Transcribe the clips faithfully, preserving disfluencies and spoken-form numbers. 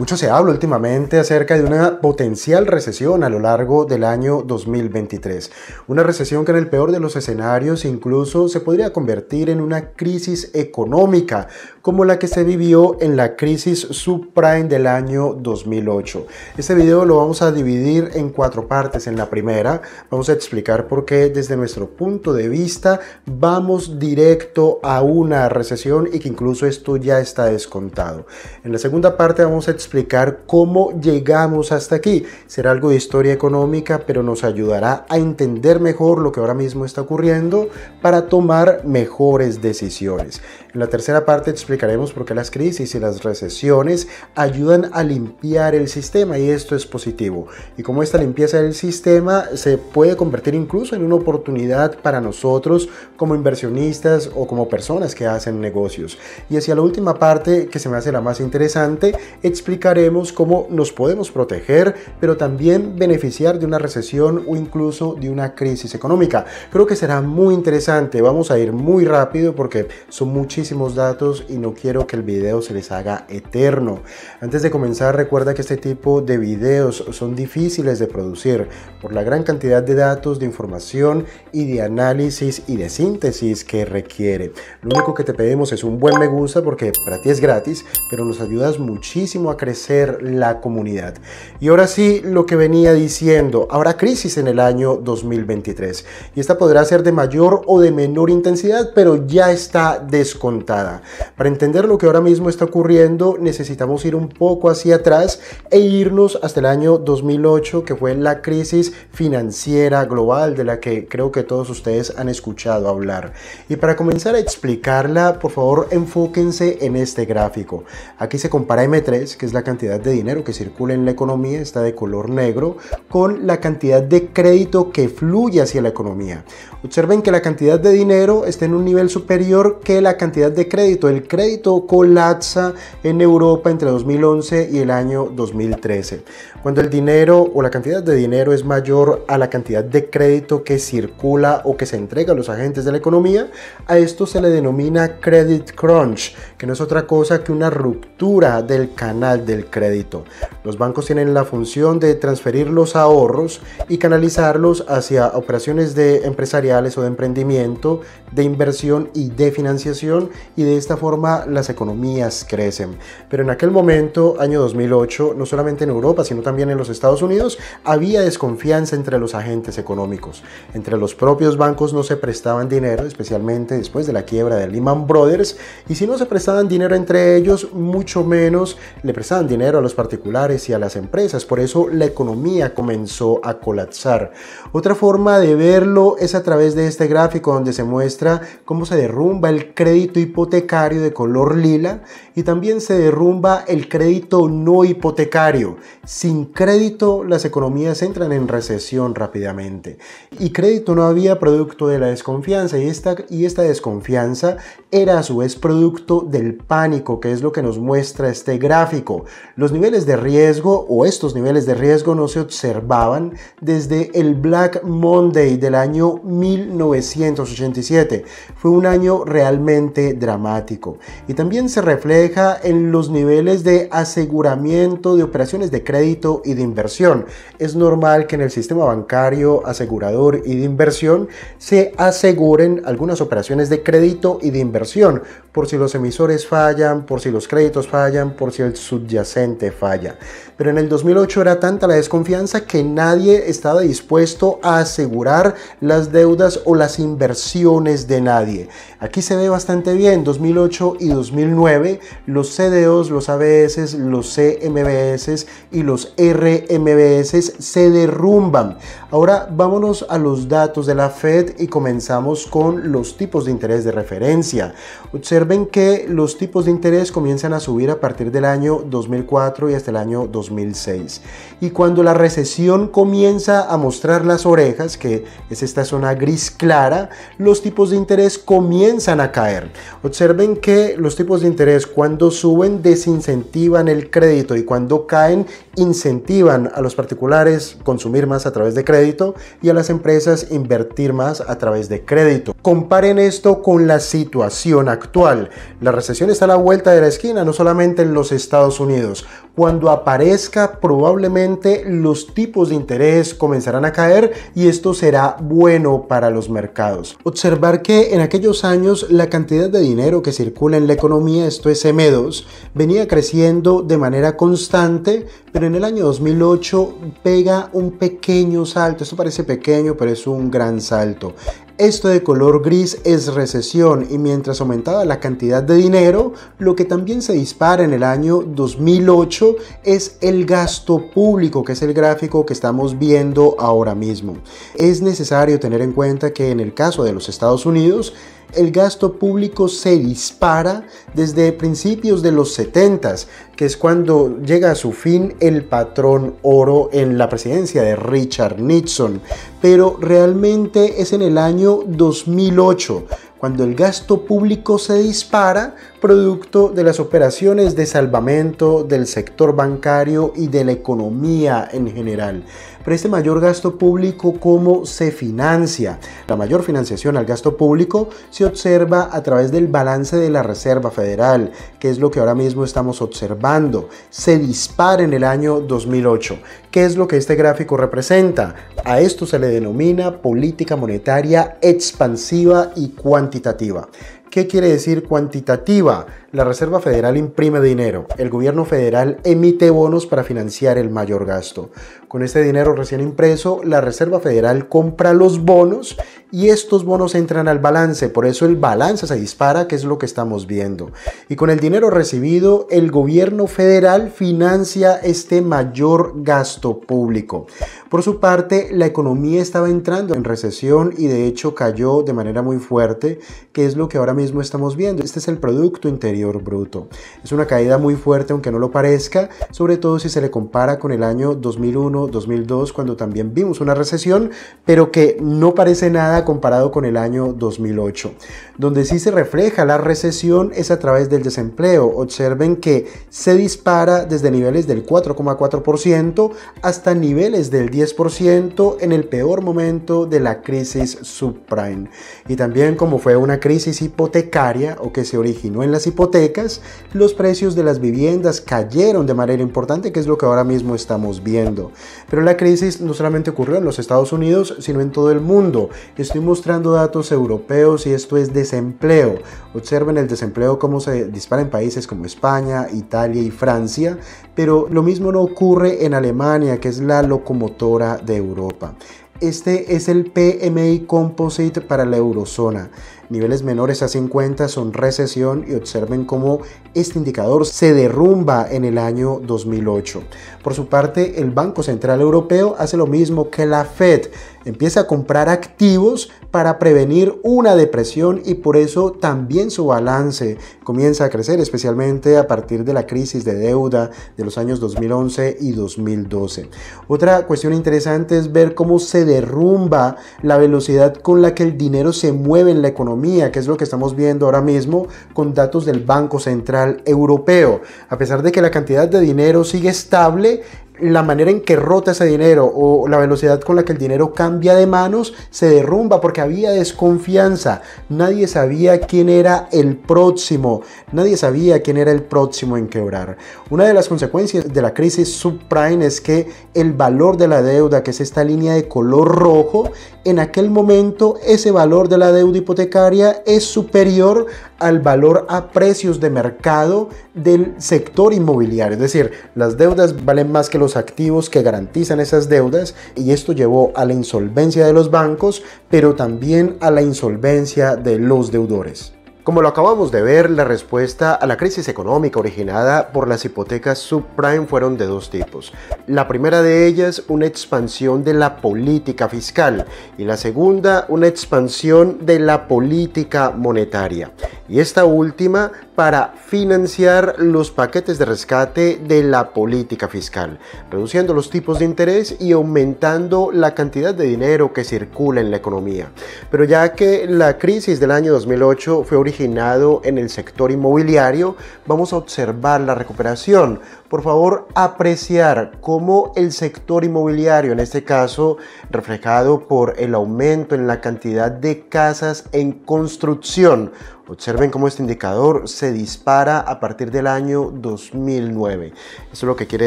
Mucho se habla últimamente acerca de una potencial recesión a lo largo del año dos mil veintitrés. Una recesión que en el peor de los escenarios incluso se podría convertir en una crisis económica, como la que se vivió en la crisis subprime del año dos mil ocho. Este video lo vamos a dividir en cuatro partes. En la primera vamos a explicar por qué desde nuestro punto de vista vamos directo a una recesión y que incluso esto ya está descontado. En la segunda parte vamos a explicar cómo llegamos hasta aquí. Será algo de historia económica, pero nos ayudará a entender mejor lo que ahora mismo está ocurriendo para tomar mejores decisiones. En la tercera parte explicaremos por qué las crisis y las recesiones ayudan a limpiar el sistema, y esto es positivo, y cómo esta limpieza del sistema se puede convertir incluso en una oportunidad para nosotros como inversionistas o como personas que hacen negocios. Y hacia la última parte, que se me hace la más interesante, explicaremos cómo nos podemos proteger, pero también beneficiar de una recesión o incluso de una crisis económica. Creo que será muy interesante. Vamos a ir muy rápido porque son muchísimos datos y no quiero que el video se les haga eterno. Antes de comenzar, recuerda que este tipo de videos son difíciles de producir por la gran cantidad de datos, de información y de análisis y de síntesis que requiere. Lo único que te pedimos es un buen me gusta, porque para ti es gratis, pero nos ayudas muchísimo a crecer la comunidad. Y ahora sí, lo que venía diciendo, habrá crisis en el año dos mil veintitrés, y esta podrá ser de mayor o de menor intensidad, pero ya está descontada. Para entender lo que ahora mismo está ocurriendo, necesitamos ir un poco hacia atrás e irnos hasta el año dos mil ocho, que fue la crisis financiera global de la que creo que todos ustedes han escuchado hablar. Y para comenzar a explicarla, por favor, enfóquense en este gráfico. Aquí se compara eme tres, que es la cantidad de dinero que circula en la economía, está de color negro, con la cantidad de crédito que fluye hacia la economía. Observen que la cantidad de dinero está en un nivel superior que la cantidad de crédito. El crédito colapsa en Europa entre dos mil once y el año dos mil trece. Cuando el dinero o la cantidad de dinero es mayor a la cantidad de crédito que circula o que se entrega a los agentes de la economía, a esto se le denomina credit crunch, que no es otra cosa que una ruptura del canal del crédito. Los bancos tienen la función de transferir los ahorros y canalizarlos hacia operaciones de empresariales o de emprendimiento, de inversión y de financiación, y de esta forma las economías crecen. Pero en aquel momento, año dos mil ocho, no solamente en Europa, sino también en los Estados Unidos, había desconfianza entre los agentes económicos. Entre los propios bancos no se prestaban dinero, especialmente después de la quiebra de Lehman Brothers, y si no se prestaban dinero entre ellos, mucho menos le prestaban dinero a los particulares y a las empresas. Por eso la economía comenzó a colapsar. Otra forma de verlo es a través de este gráfico, donde se muestra cómo se derrumba el crédito hipotecario de color lila, y también se derrumba el crédito no hipotecario. Sin crédito, las economías entran en recesión rápidamente, y crédito no había, producto de la desconfianza, y esta, y esta desconfianza era a su vez producto del pánico, que es lo que nos muestra este gráfico. Los niveles de riesgo, o estos niveles de riesgo, no se observaban desde el Black Monday del año mil novecientos ochenta y siete. Fue un año realmente dramático, y también se refleja en los niveles de aseguramiento de operaciones de crédito y de inversión. Es normal que en el sistema bancario, asegurador y de inversión se aseguren algunas operaciones de crédito y de inversión, por si los emisores fallan, por si los créditos fallan, por si el subyacente falla. Pero en el dos mil ocho era tanta la desconfianza que nadie estaba dispuesto a asegurar las deudas o las inversiones de nadie. Aquí se ve bastante bien, dos mil ocho y dos mil nueve, los ce de os, los a be eses, los ce eme be eses y los erre eme be eses se derrumban. Ahora vámonos a los datos de la Fed y comenzamos con los tipos de interés de referencia. Observen que los tipos de interés comienzan a subir a partir del año dos mil cuatro y hasta el año dos mil seis. Y cuando la recesión comienza a mostrar las orejas, que es esta zona gris clara, los tipos de interés comienzan a caer. Observen que los tipos de interés cuando suben desincentivan el crédito y cuando caen incentivan a los particulares consumir más a través de crédito y a las empresas invertir más a través de crédito. Comparen esto con la situación actual. La recesión está a la vuelta de la esquina, no solamente en los Estados Unidos. Cuando aparezca, probablemente los tipos de interés comenzarán a caer y esto será bueno para los mercados. Observar que en aquellos años la cantidad de dinero que circula en la economía, esto es M dos, venía creciendo de manera constante, pero en el año dos mil ocho pega un pequeño salto. Esto parece pequeño, pero es un gran salto. Esto de color gris es recesión y mientras aumentaba la cantidad de dinero, lo que también se dispara en el año dos mil ocho es el gasto público, que es el gráfico que estamos viendo ahora mismo. Es necesario tener en cuenta que en el caso de los Estados Unidos, el gasto público se dispara desde principios de los setentas, que es cuando llega a su fin el patrón oro en la presidencia de Richard Nixon. Pero realmente es en el año dos mil ocho cuando el gasto público se dispara producto de las operaciones de salvamento del sector bancario y de la economía en general. Pero este mayor gasto público, ¿cómo se financia? La mayor financiación al gasto público se observa a través del balance de la Reserva Federal, que es lo que ahora mismo estamos observando. Se dispara en el año dos mil ocho. ¿Qué es lo que este gráfico representa? A esto se le denomina política monetaria expansiva y cuantitativa. ¿Qué quiere decir cuantitativa? La Reserva Federal imprime dinero, el gobierno federal emite bonos para financiar el mayor gasto. Con este dinero recién impreso, la Reserva Federal compra los bonos y estos bonos entran al balance, por eso el balance se dispara, que es lo que estamos viendo. Y con el dinero recibido, el gobierno federal financia este mayor gasto público. Por su parte, la economía estaba entrando en recesión y de hecho cayó de manera muy fuerte, que es lo que ahora mismo estamos viendo. Este es el Producto Interior Bruto. Es una caída muy fuerte, aunque no lo parezca, sobre todo si se le compara con el año dos mil uno, dos mil dos, cuando también vimos una recesión, pero que no parece nada comparado con el año dos mil ocho. Donde sí se refleja la recesión es a través del desempleo. Observen que se dispara desde niveles del cuatro coma cuatro por ciento hasta niveles del diez por ciento en el peor momento de la crisis subprime. Y también, como fue una crisis hipotecaria, hipotecaria o que se originó en las hipotecas, los precios de las viviendas cayeron de manera importante, que es lo que ahora mismo estamos viendo. Pero la crisis no solamente ocurrió en los Estados Unidos, sino en todo el mundo. Estoy mostrando datos europeos y esto es desempleo. Observen el desempleo cómo se dispara en países como España, Italia y Francia, pero lo mismo no ocurre en Alemania, que es la locomotora de Europa. Este es el P M I Composite para la eurozona. Niveles menores a cincuenta son recesión y observen cómo este indicador se derrumba en el año dos mil ocho. Por su parte, el Banco Central Europeo hace lo mismo que la Fed. Empieza a comprar activos para prevenir una depresión y por eso también su balance comienza a crecer, especialmente a partir de la crisis de deuda de los años dos mil once y dos mil doce. Otra cuestión interesante es ver cómo se derrumba la velocidad con la que el dinero se mueve en la economía, que es lo que estamos viendo ahora mismo con datos del Banco Central Europeo. A pesar de que la cantidad de dinero sigue estable, la manera en que rota ese dinero o la velocidad con la que el dinero cambia de manos se derrumba porque había desconfianza. Nadie sabía quién era el próximo. Nadie sabía quién era el próximo en quebrar. Una de las consecuencias de la crisis subprime es que el valor de la deuda, que es esta línea de color rojo, en aquel momento ese valor de la deuda hipotecaria es superior al valor a precios de mercado del sector inmobiliario. Es decir, las deudas valen más que los activos que garantizan esas deudas y esto llevó a la insolvencia de los bancos, pero también a la insolvencia de los deudores. Como lo acabamos de ver, la respuesta a la crisis económica originada por las hipotecas subprime fueron de dos tipos. La primera de ellas, una expansión de la política fiscal y la segunda, una expansión de la política monetaria. Y esta última para financiar los paquetes de rescate de la política fiscal, reduciendo los tipos de interés y aumentando la cantidad de dinero que circula en la economía. Pero ya que la crisis del año dos mil ocho fue originado en el sector inmobiliario, vamos a observar la recuperación. Por favor, apreciar cómo el sector inmobiliario, en este caso reflejado por el aumento en la cantidad de casas en construcción, observen cómo este indicador se dispara a partir del año dos mil nueve. Esto lo que quiere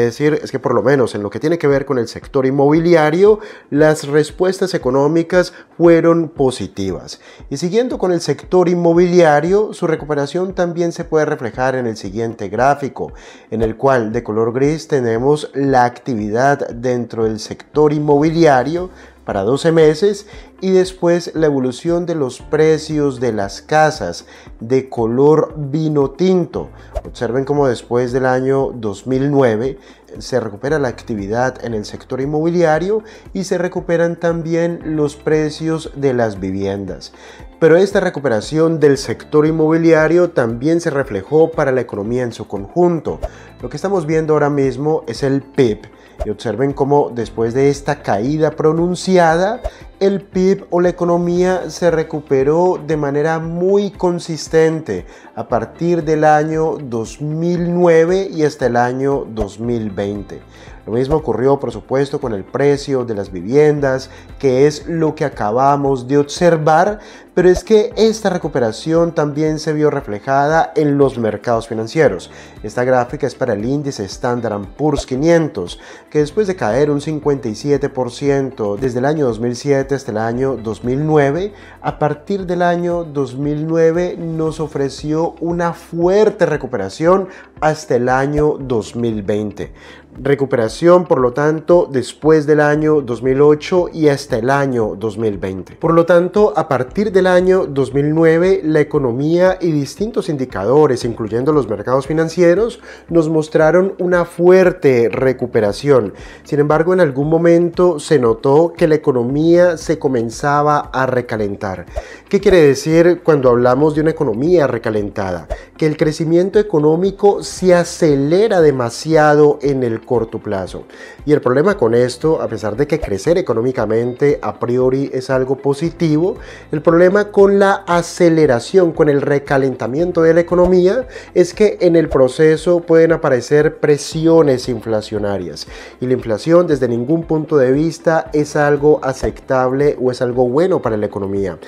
decir es que, por lo menos en lo que tiene que ver con el sector inmobiliario, las respuestas económicas fueron positivas. Y siguiendo con el sector inmobiliario, su recuperación también se puede reflejar en el siguiente gráfico, en el cual de color gris tenemos la actividad dentro del sector inmobiliario para doce meses y después la evolución de los precios de las casas de color vino tinto. Observen cómo después del año dos mil nueve se recupera la actividad en el sector inmobiliario y se recuperan también los precios de las viviendas. Pero esta recuperación del sector inmobiliario también se reflejó para la economía en su conjunto. Lo que estamos viendo ahora mismo es el P I B, y observen cómo después de esta caída pronunciada, el P I B o la economía se recuperó de manera muy consistente a partir del año dos mil nueve y hasta el año dos mil veinte. Lo mismo ocurrió, por supuesto, con el precio de las viviendas, que es lo que acabamos de observar, pero es que esta recuperación también se vio reflejada en los mercados financieros. Esta gráfica es para el índice Standard and Poor's quinientos, que después de caer un cincuenta y siete por ciento desde el año dos mil siete hasta el año dos mil nueve, a partir del año dos mil nueve nos ofreció una fuerte recuperación hasta el año dos mil veinte. Recuperación, por lo tanto, después del año dos mil ocho y hasta el año dos mil veinte. Por lo tanto, a partir del año dos mil nueve, la economía y distintos indicadores, incluyendo los mercados financieros, nos mostraron una fuerte recuperación. Sin embargo, en algún momento se notó que la economía se comenzaba a recalentar. ¿Qué quiere decir cuando hablamos de una economía recalentada? Que el crecimiento económico se acelera demasiado en el corto plazo. Y el problema con esto, a pesar de que crecer económicamente a priori es algo positivo, el problema con la aceleración, con el recalentamiento de la economía, es que en el proceso pueden aparecer presiones inflacionarias, y la inflación desde ningún punto de vista es algo aceptable o es algo bueno para la economía.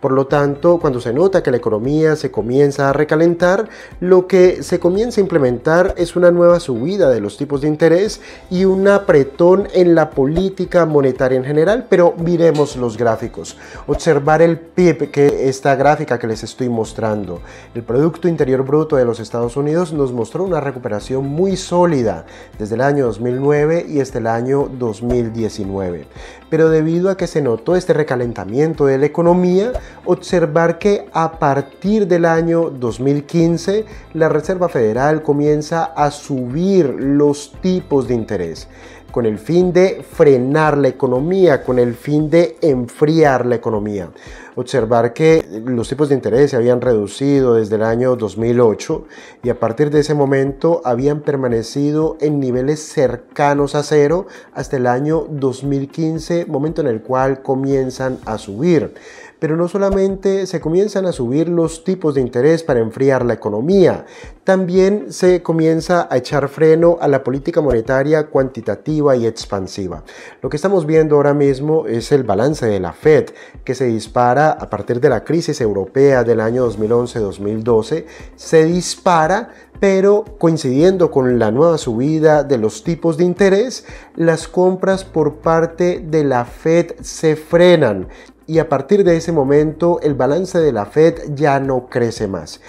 Por lo tanto, cuando se nota que la economía se comienza a recalentar, lo que se comienza a implementar es una nueva subida de los tipos de interés y un apretón en la política monetaria en general. Pero miremos los gráficos. Observar el P I B, que esta gráfica que les estoy mostrando, el Producto Interior Bruto de los Estados Unidos, nos mostró una recuperación muy sólida desde el año dos mil nueve y hasta el año dos mil diecinueve. Pero debido a que se notó este recalentamiento de la economía, observar que a partir del año dos mil quince la Reserva Federal comienza a subir los tipos de interés, con el fin de frenar la economía, con el fin de enfriar la economía. Observar que los tipos de interés se habían reducido desde el año dos mil ocho y a partir de ese momento habían permanecido en niveles cercanos a cero hasta el año dos mil quince, momento en el cual comienzan a subir. Pero no solamente se comienzan a subir los tipos de interés para enfriar la economía, también se comienza a echar freno a la política monetaria cuantitativa y expansiva. Lo que estamos viendo ahora mismo es el balance de la Fed, que se dispara a partir de la crisis europea del año dos mil once dos mil doce, se dispara, pero coincidiendo con la nueva subida de los tipos de interés, las compras por parte de la Fed se frenan. Y a partir de ese momento el balance de la Fed ya no crece más,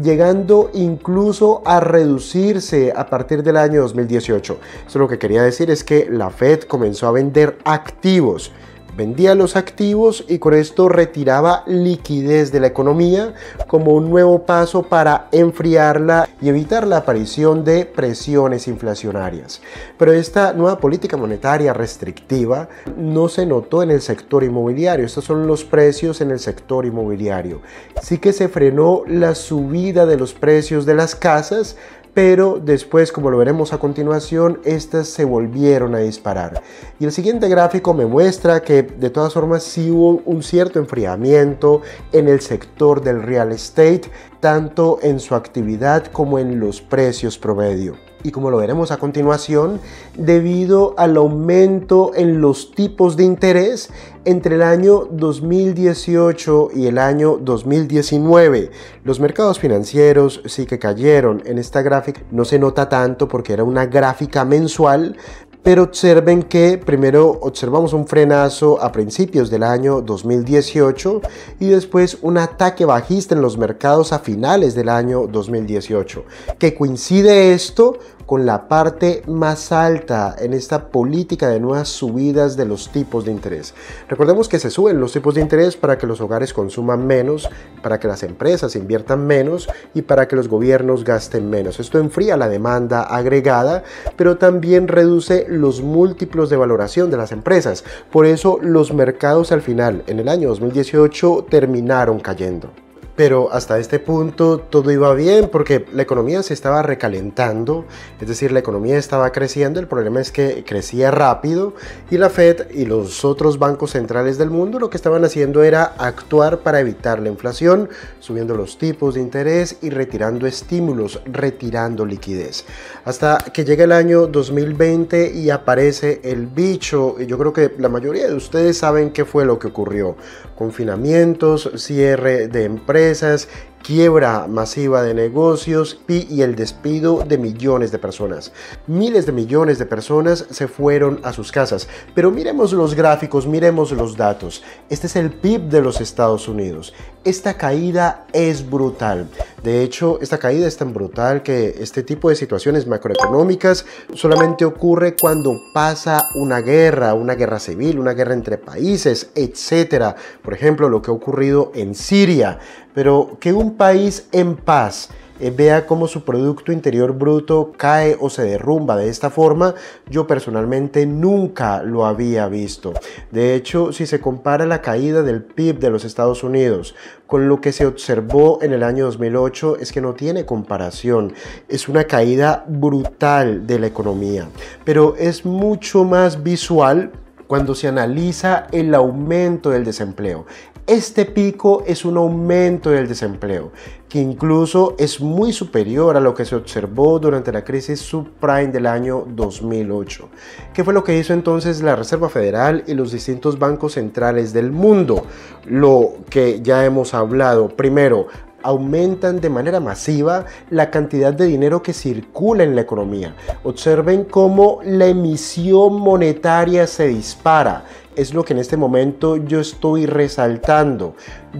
llegando incluso a reducirse a partir del año dos mil dieciocho. Eso lo que quería decir es que la Fed comenzó a vender activos. vendía los activos y con esto retiraba liquidez de la economía como un nuevo paso para enfriarla y evitar la aparición de presiones inflacionarias. Pero esta nueva política monetaria restrictiva no se notó en el sector inmobiliario. Estos son los precios en el sector inmobiliario. Sí que se frenó la subida de los precios de las casas, pero después, como lo veremos a continuación, estas se volvieron a disparar. Y el siguiente gráfico me muestra que de todas formas sí hubo un cierto enfriamiento en el sector del real estate, tanto en su actividad como en los precios promedio. Y como lo veremos a continuación, debido al aumento en los tipos de interés entre el año dos mil dieciocho y el año dos mil diecinueve, los mercados financieros sí que cayeron. En esta gráfica no se nota tanto porque era una gráfica mensual, pero observen que primero observamos un frenazo a principios del año dos mil dieciocho y después un ataque bajista en los mercados a finales del año dos mil dieciocho, que coincide esto con la parte más alta en esta política de nuevas subidas de los tipos de interés. Recordemos que se suben los tipos de interés para que los hogares consuman menos, para que las empresas inviertan menos y para que los gobiernos gasten menos. Esto enfría la demanda agregada, pero también reduce los múltiplos de valoración de las empresas. Por eso los mercados al final, en el año dos mil dieciocho, terminaron cayendo. Pero hasta este punto todo iba bien porque la economía se estaba recalentando, es decir, la economía estaba creciendo. El problema es que crecía rápido y la Fed y los otros bancos centrales del mundo lo que estaban haciendo era actuar para evitar la inflación, subiendo los tipos de interés y retirando estímulos, retirando liquidez. Hasta que llega el año dos mil veinte y aparece el bicho, y yo creo que la mayoría de ustedes saben qué fue lo que ocurrió. Confinamientos, cierre de empresas, quiebra masiva de negocios y el despido de millones de personas. Miles de millones de personas se fueron a sus casas. Pero miremos los gráficos, miremos los datos. Este es el P I B de los Estados Unidos. Esta caída es brutal. De hecho, esta caída es tan brutal que este tipo de situaciones macroeconómicas solamente ocurre cuando pasa una guerra, una guerra civil, una guerra entre países, etcétera. Por ejemplo, lo que ha ocurrido en Siria. Pero que un país en paz vea cómo su Producto Interior Bruto cae o se derrumba de esta forma, yo personalmente nunca lo había visto. De hecho, si se compara la caída del P I B de los Estados Unidos con lo que se observó en el año dos mil ocho, es que no tiene comparación. Es una caída brutal de la economía, pero es mucho más visual cuando se analiza el aumento del desempleo. Este pico es un aumento del desempleo que incluso es muy superior a lo que se observó durante la crisis subprime del año dos mil ocho. ¿Qué fue lo que hizo entonces la Reserva Federal y los distintos bancos centrales del mundo? Lo que ya hemos hablado. Primero, aumentan de manera masiva la cantidad de dinero que circula en la economía. Observen cómo la emisión monetaria se dispara. Es lo que en este momento yo estoy resaltando,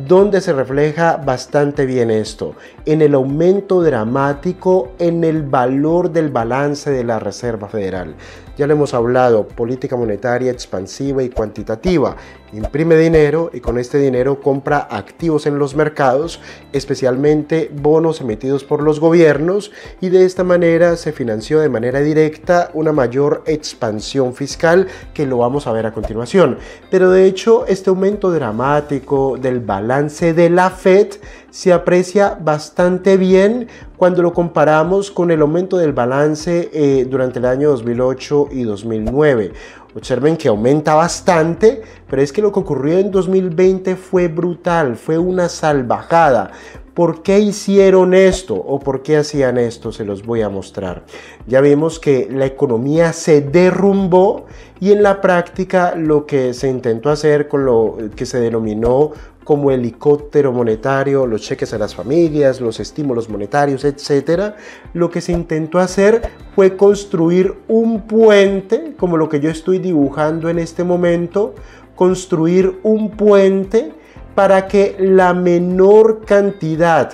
donde se refleja bastante bien esto, en el aumento dramático en el valor del balance de la Reserva Federal. Ya lo hemos hablado, política monetaria expansiva y cuantitativa. Imprime dinero y con este dinero compra activos en los mercados, especialmente bonos emitidos por los gobiernos, y de esta manera se financió de manera directa una mayor expansión fiscal que lo vamos a ver a continuación. Pero de hecho, este aumento dramático del balance de la Fed se aprecia bastante bien cuando lo comparamos con el aumento del balance eh, durante el año dos mil ocho y dos mil nueve. Observen que aumenta bastante, pero es que lo que ocurrió en dos mil veinte fue brutal, fue una salvajada. ¿Por qué hicieron esto o por qué hacían esto? Se los voy a mostrar. Ya vimos que la economía se derrumbó y en la práctica lo que se intentó hacer con lo que se denominó como helicóptero monetario, los cheques a las familias, los estímulos monetarios, etcétera. Lo que se intentó hacer fue construir un puente, como lo que yo estoy dibujando en este momento, construir un puente para que la menor cantidad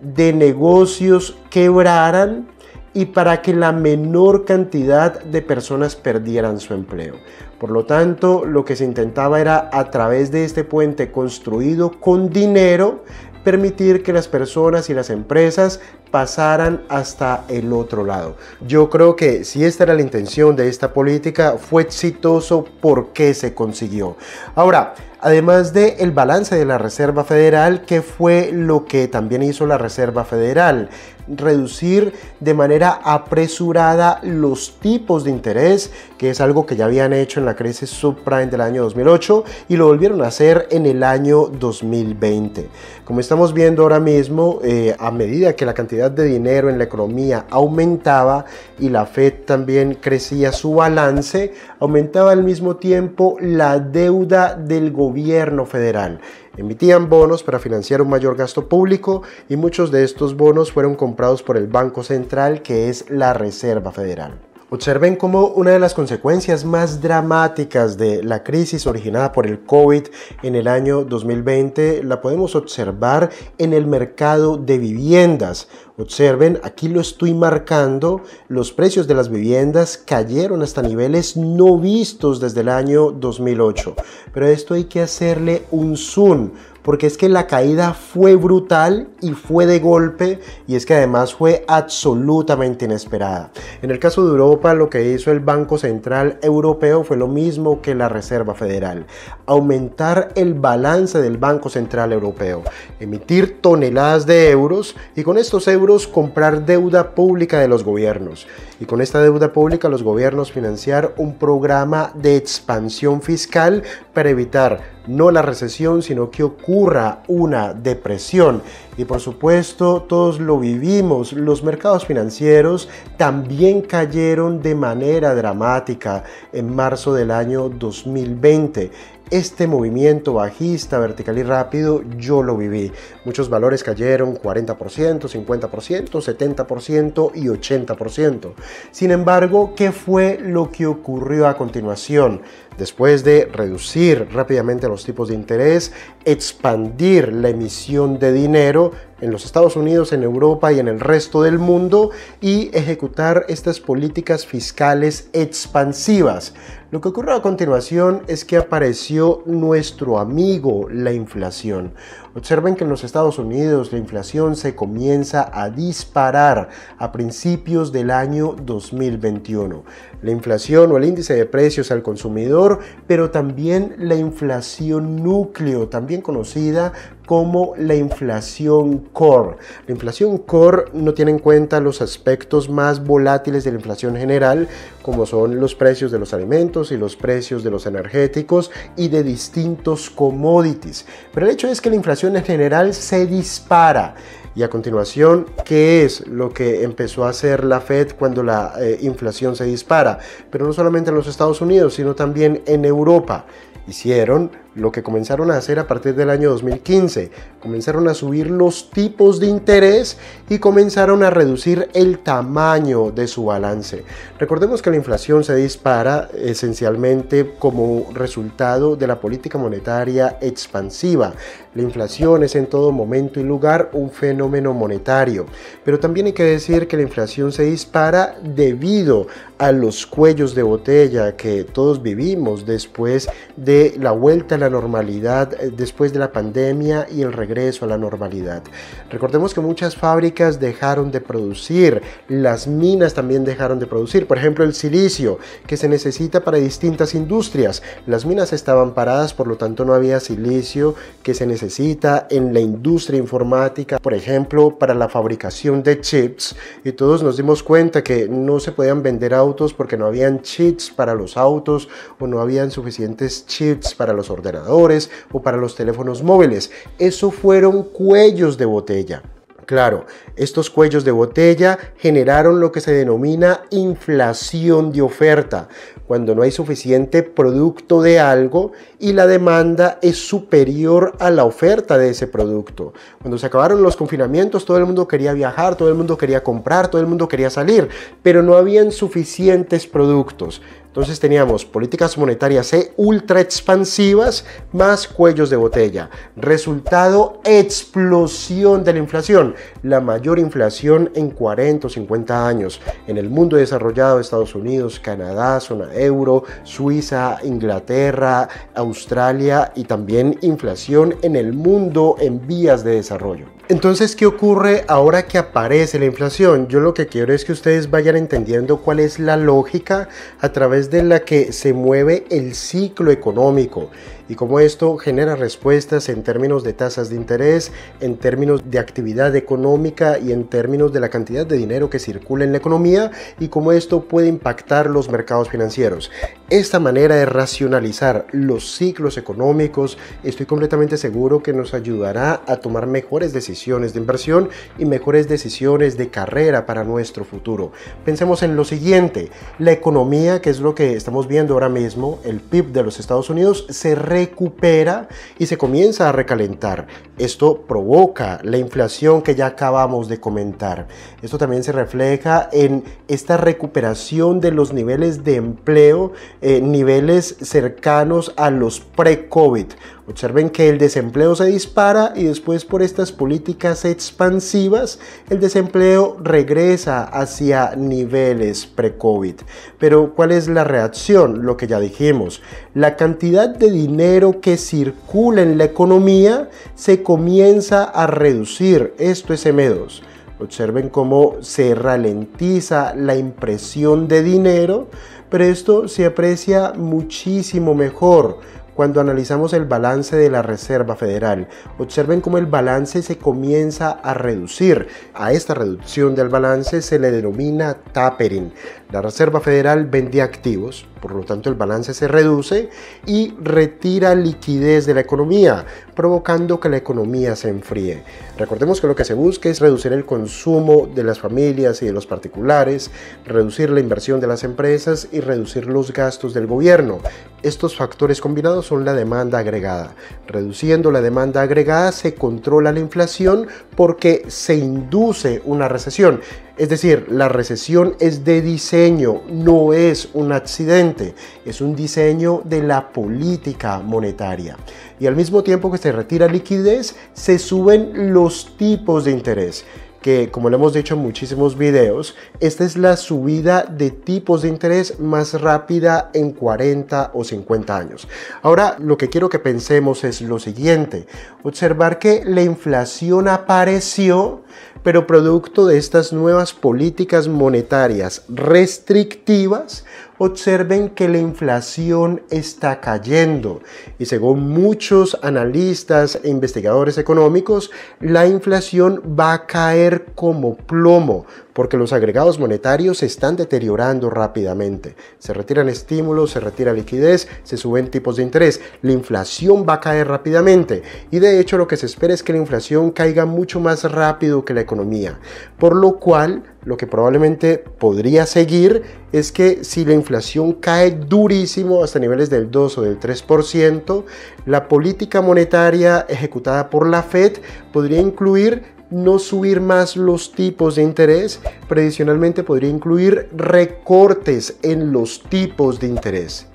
de negocios quebraran y para que la menor cantidad de personas perdieran su empleo. Por lo tanto, lo que se intentaba era, a través de este puente construido con dinero, permitir que las personas y las empresas pasaran hasta el otro lado. Yo creo que si esta era la intención de esta política, fue exitoso porque se consiguió. Ahora, además del balance de la Reserva Federal, que fue lo que también hizo la Reserva Federal, reducir de manera apresurada los tipos de interés, que es algo que ya habían hecho en la crisis subprime del año dos mil ocho y lo volvieron a hacer en el año dos mil veinte. Como estamos viendo ahora mismo, eh, a medida que la cantidad de dinero en la economía aumentaba y la Fed también crecía su balance, aumentaba al mismo tiempo la deuda del gobierno gobierno federal. Emitían bonos para financiar un mayor gasto público y muchos de estos bonos fueron comprados por el Banco Central, que es la Reserva Federal. Observen cómo una de las consecuencias más dramáticas de la crisis originada por el COVID en el año dos mil veinte la podemos observar en el mercado de viviendas. Observen, aquí lo estoy marcando, los precios de las viviendas cayeron hasta niveles no vistos desde el año dos mil ocho. Pero a esto hay que hacerle un zoom, porque es que la caída fue brutal y fue de golpe, y es que además fue absolutamente inesperada. En el caso de Europa, lo que hizo el Banco Central Europeo fue lo mismo que la Reserva Federal: aumentar el balance del Banco Central Europeo, emitir toneladas de euros y con estos euros comprar deuda pública de los gobiernos, y con esta deuda pública los gobiernos financiar un programa de expansión fiscal para evitar no la recesión, sino que ocurra una depresión. Y por supuesto, todos lo vivimos, los mercados financieros también cayeron de manera dramática en marzo del año dos mil veinte. Este movimiento bajista, vertical y rápido, yo lo viví. Muchos valores cayeron cuarenta por ciento, cincuenta por ciento, setenta por ciento y ochenta por ciento. Sin embargo, ¿qué fue lo que ocurrió a continuación? Después de reducir rápidamente los tipos de interés, expandir la emisión de dinero en los Estados Unidos, en Europa y en el resto del mundo, y ejecutar estas políticas fiscales expansivas, lo que ocurrió a continuación es que apareció nuestro amigo, la inflación. Observen que en los Estados Unidos la inflación se comienza a disparar a principios del año dos mil veintiuno. La inflación o el índice de precios al consumidor, pero también la inflación núcleo, también conocida como la inflación core. La inflación core no tiene en cuenta los aspectos más volátiles de la inflación general, como son los precios de los alimentos y los precios de los energéticos y de distintos commodities. Pero el hecho es que la inflación en general se dispara. Y a continuación, ¿qué es lo que empezó a hacer la Fed cuando la eh, inflación se dispara? Pero no solamente en los Estados Unidos, sino también en Europa. Hicieron lo que comenzaron a hacer a partir del año dos mil quince. Comenzaron a subir los tipos de interés y comenzaron a reducir el tamaño de su balance. Recordemos que la inflación se dispara esencialmente como resultado de la política monetaria expansiva. La inflación es en todo momento y lugar un fenómeno monetario, pero también hay que decir que la inflación se dispara debido a los cuellos de botella que todos vivimos después de la vuelta a la normalidad, después de la pandemia y el regreso a la normalidad. Recordemos que muchas fábricas dejaron de producir, las minas también dejaron de producir, por ejemplo el silicio, que se necesita para distintas industrias. Las minas estaban paradas, por lo tanto no había silicio que se necesitaba necesita en la industria informática, por ejemplo, para la fabricación de chips, y todos nos dimos cuenta que no se podían vender autos porque no habían chips para los autos, o no habían suficientes chips para los ordenadores o para los teléfonos móviles. Eso fueron cuellos de botella. Claro, estos cuellos de botella generaron lo que se denomina inflación de oferta, cuando no hay suficiente producto de algo y la demanda es superior a la oferta de ese producto. Cuando se acabaron los confinamientos, todo el mundo quería viajar, todo el mundo quería comprar, todo el mundo quería salir, pero no habían suficientes productos. Entonces teníamos políticas monetarias e ultra expansivas más cuellos de botella. Resultado, explosión de la inflación. La mayor inflación en cuarenta o cincuenta años en el mundo desarrollado, Estados Unidos, Canadá, zona euro, Suiza, Inglaterra, Australia, y también inflación en el mundo en vías de desarrollo. Entonces, ¿qué ocurre ahora que aparece la inflación? Yo lo que quiero es que ustedes vayan entendiendo cuál es la lógica a través de la que se mueve el ciclo económico y cómo esto genera respuestas en términos de tasas de interés, en términos de actividad económica y en términos de la cantidad de dinero que circula en la economía y cómo esto puede impactar los mercados financieros. Esta manera de racionalizar los ciclos económicos estoy completamente seguro que nos ayudará a tomar mejores decisiones de inversión y mejores decisiones de carrera para nuestro futuro. Pensemos en lo siguiente: la economía, que es lo que estamos viendo ahora mismo, el P I B de los Estados Unidos se recupera y se comienza a recalentar. Esto provoca la inflación que ya acabamos de comentar. Esto también se refleja en esta recuperación de los niveles de empleo, eh, niveles cercanos a los pre-COVID. Observen que el desempleo se dispara y después, por estas políticas expansivas, el desempleo regresa hacia niveles pre-COVID. Pero ¿cuál es la reacción? Lo que ya dijimos, la cantidad de dinero que circula en la economía se comienza a reducir. Esto es eme dos. Observen cómo se ralentiza la impresión de dinero, pero esto se aprecia muchísimo mejor cuando analizamos el balance de la Reserva Federal. Observen cómo el balance se comienza a reducir. A esta reducción del balance se le denomina tapering. La Reserva Federal vende activos, por lo tanto el balance se reduce y retira liquidez de la economía, provocando que la economía se enfríe. Recordemos que lo que se busca es reducir el consumo de las familias y de los particulares, reducir la inversión de las empresas y reducir los gastos del gobierno. Estos factores combinados son la demanda agregada. Reduciendo la demanda agregada se controla la inflación porque se induce una recesión. Es decir, la recesión es de diseño, no es un accidente, es un diseño de la política monetaria. Y al mismo tiempo que se retira liquidez, se suben los tipos de interés, que, como lo hemos dicho en muchísimos videos, esta es la subida de tipos de interés más rápida en cuarenta o cincuenta años. Ahora, lo que quiero que pensemos es lo siguiente: observar que la inflación apareció, pero producto de estas nuevas políticas monetarias restrictivas, observen que la inflación está cayendo y, según muchos analistas e investigadores económicos, la inflación va a caer como plomo porque los agregados monetarios se están deteriorando rápidamente. Se retiran estímulos, se retira liquidez, se suben tipos de interés. La inflación va a caer rápidamente y, de hecho, lo que se espera es que la inflación caiga mucho más rápido que la economía, por lo cual lo que probablemente podría seguir es que, si la inflación cae durísimo hasta niveles del dos o del tres por ciento, la política monetaria ejecutada por la Fed podría incluir no subir más los tipos de interés, pero adicionalmente podría incluir recortes en los tipos de interés.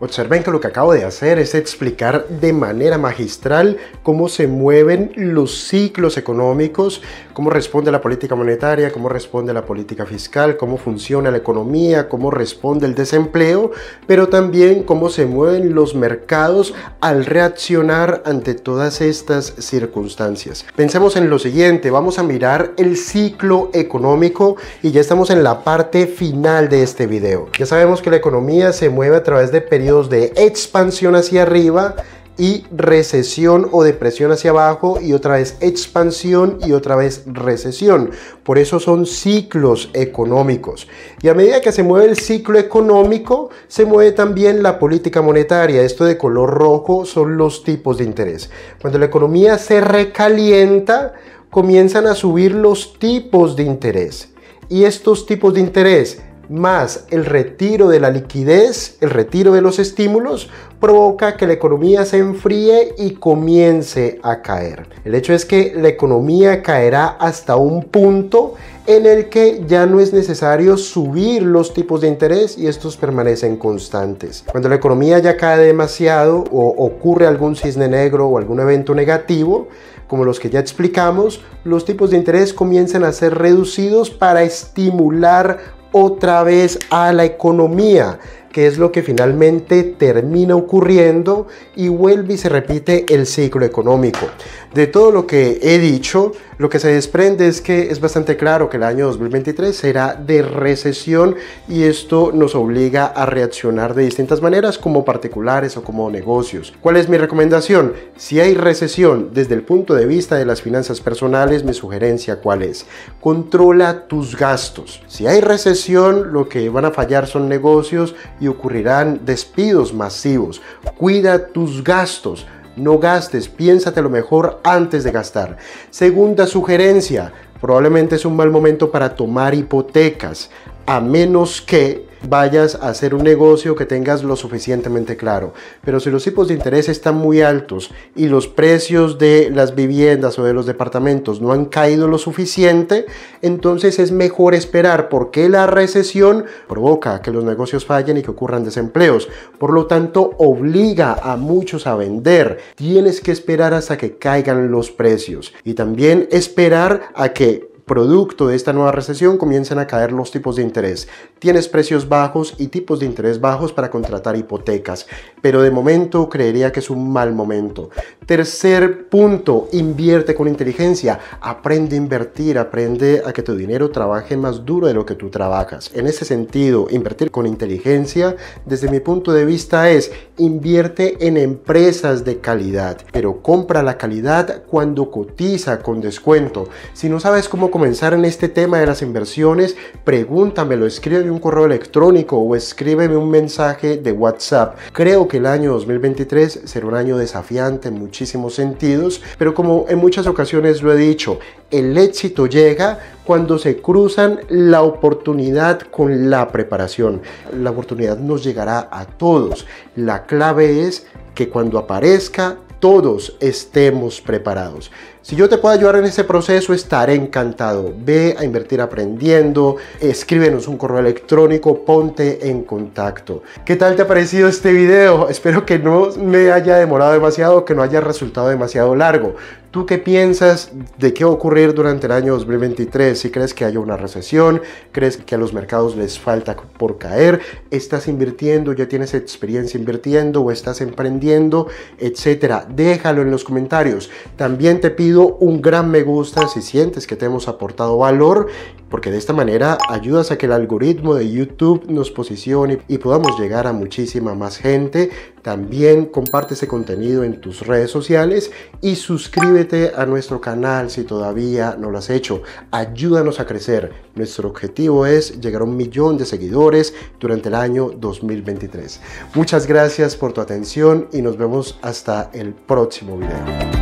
Observen que lo que acabo de hacer es explicar de manera magistral cómo se mueven los ciclos económicos, cómo responde la política monetaria, cómo responde la política fiscal, cómo funciona la economía, cómo responde el desempleo, pero también cómo se mueven los mercados al reaccionar ante todas estas circunstancias. Pensemos en lo siguiente: vamos a mirar el ciclo económico y ya estamos en la parte final de este video. Ya sabemos que la economía se mueve a través de periodos de expansión hacia arriba y recesión o depresión hacia abajo, y otra vez expansión y otra vez recesión. Por eso son ciclos económicos. Y a medida que se mueve el ciclo económico, se mueve también la política monetaria. Esto de color rojo son los tipos de interés. Cuando la economía se recalienta, comienzan a subir los tipos de interés. Y estos tipos de interés más el retiro de la liquidez, el retiro de los estímulos, provoca que la economía se enfríe y comience a caer. El hecho es que la economía caerá hasta un punto en el que ya no es necesario subir los tipos de interés y estos permanecen constantes. Cuando la economía ya cae demasiado o ocurre algún cisne negro o algún evento negativo, como los que ya explicamos, los tipos de interés comienzan a ser reducidos para estimular otra vez a la economía, que es lo que finalmente termina ocurriendo y vuelve y se repite el ciclo económico. De todo lo que he dicho, lo que se desprende es que es bastante claro que el año dos mil veintitrés será de recesión y esto nos obliga a reaccionar de distintas maneras como particulares o como negocios. ¿Cuál es mi recomendación? Si hay recesión desde el punto de vista de las finanzas personales, mi sugerencia ¿cuál es? Controla tus gastos. Si hay recesión, lo que van a fallar son negocios y ocurrirán despidos masivos. Cuida tus gastos, no gastes, piénsate lo mejor antes de gastar. Segunda sugerencia, probablemente es un mal momento para tomar hipotecas, a menos que vayas a hacer un negocio que tengas lo suficientemente claro. Pero si los tipos de interés están muy altos y los precios de las viviendas o de los departamentos no han caído lo suficiente, entonces es mejor esperar, porque la recesión provoca que los negocios fallen y que ocurran desempleos. Por lo tanto, obliga a muchos a vender. Tienes que esperar hasta que caigan los precios y también esperar a que producto de esta nueva recesión comienzan a caer los tipos de interés. Tienes precios bajos y tipos de interés bajos para contratar hipotecas, pero de momento creería que es un mal momento. Tercer punto, invierte con inteligencia. Aprende a invertir, aprende a que tu dinero trabaje más duro de lo que tú trabajas. En ese sentido, invertir con inteligencia, desde mi punto de vista, es invierte en empresas de calidad, pero compra la calidad cuando cotiza con descuento. Si no sabes cómo comenzar en este tema de las inversiones, pregúntamelo, escríbeme un correo electrónico o escríbeme un mensaje de WhatsApp. Creo que el año dos mil veintitrés será un año desafiante en muchísimos sentidos, pero como en muchas ocasiones lo he dicho, el éxito llega cuando se cruzan la oportunidad con la preparación. La oportunidad nos llegará a todos. La clave es que cuando aparezca, todos estemos preparados. Si yo te puedo ayudar en este proceso, estaré encantado. Ve a Invertir Aprendiendo, escríbenos un correo electrónico, ponte en contacto. ¿Qué tal te ha parecido este video? Espero que no me haya demorado demasiado, que no haya resultado demasiado largo. ¿Tú qué piensas de qué va a ocurrir durante el año dos mil veintitrés? Si crees que haya una recesión, crees que a los mercados les falta por caer, estás invirtiendo, ya tienes experiencia invirtiendo o estás emprendiendo, etcétera. Déjalo en los comentarios. También te pido un gran me gusta si sientes que te hemos aportado valor, porque de esta manera ayudas a que el algoritmo de YouTube nos posicione y podamos llegar a muchísima más gente. También comparte ese contenido en tus redes sociales y suscríbete a nuestro canal si todavía no lo has hecho. Ayúdanos a crecer. Nuestro objetivo es llegar a un millón de seguidores durante el año dos mil veintitrés. Muchas gracias por tu atención y nos vemos hasta el próximo video.